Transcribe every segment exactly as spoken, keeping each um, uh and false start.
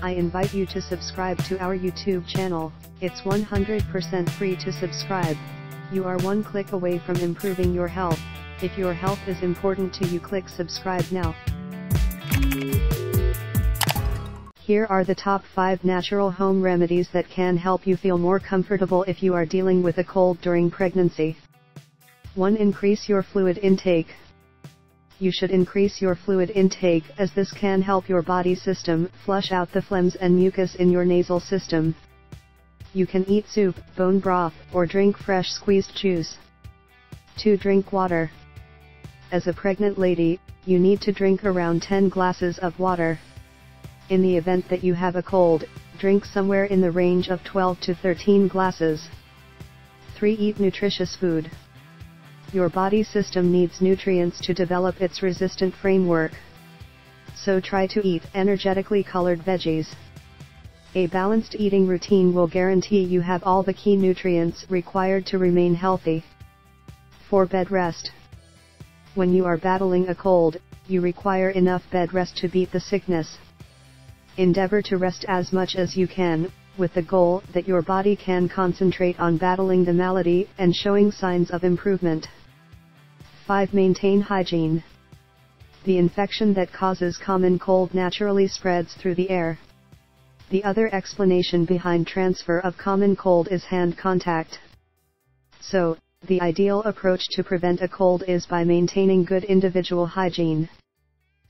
I invite you to subscribe to our YouTube channel. It's one hundred percent free to subscribe. You are one click away from improving your health. If your health is important to you, click subscribe now. Here are the top five natural home remedies that can help you feel more comfortable if you are dealing with a cold during pregnancy. one Increase your fluid intake. You should increase your fluid intake, as this can help your body system flush out the phlegms and mucus in your nasal system. You can eat soup, bone broth, or drink fresh squeezed juice. two Drink water. As a pregnant lady, you need to drink around ten glasses of water. In the event that you have a cold, drink somewhere in the range of twelve to thirteen glasses. three Eat nutritious food. Your body system needs nutrients to develop its resistant framework. So try to eat energetically colored veggies. A balanced eating routine will guarantee you have all the key nutrients required to remain healthy. four Bed rest. When you are battling a cold, you require enough bed rest to beat the sickness. Endeavor to rest as much as you can, with the goal that your body can concentrate on battling the malady and showing signs of improvement. five Maintain hygiene. The infection that causes common cold naturally spreads through the air. The other explanation behind transfer of common cold is hand contact. So, the ideal approach to prevent a cold is by maintaining good individual hygiene.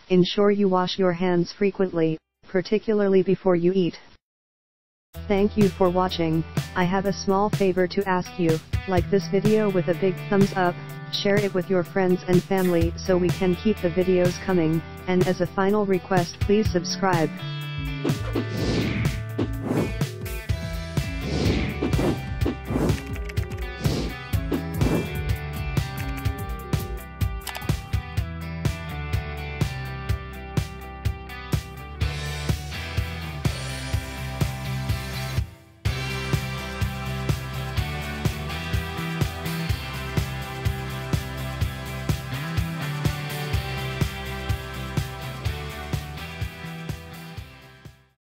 Ensure you wash your hands frequently, particularly before you eat. Thank you for watching. I have a small favor to ask you: like this video with a big thumbs up, share it with your friends and family so we can keep the videos coming, and as a final request, please subscribe.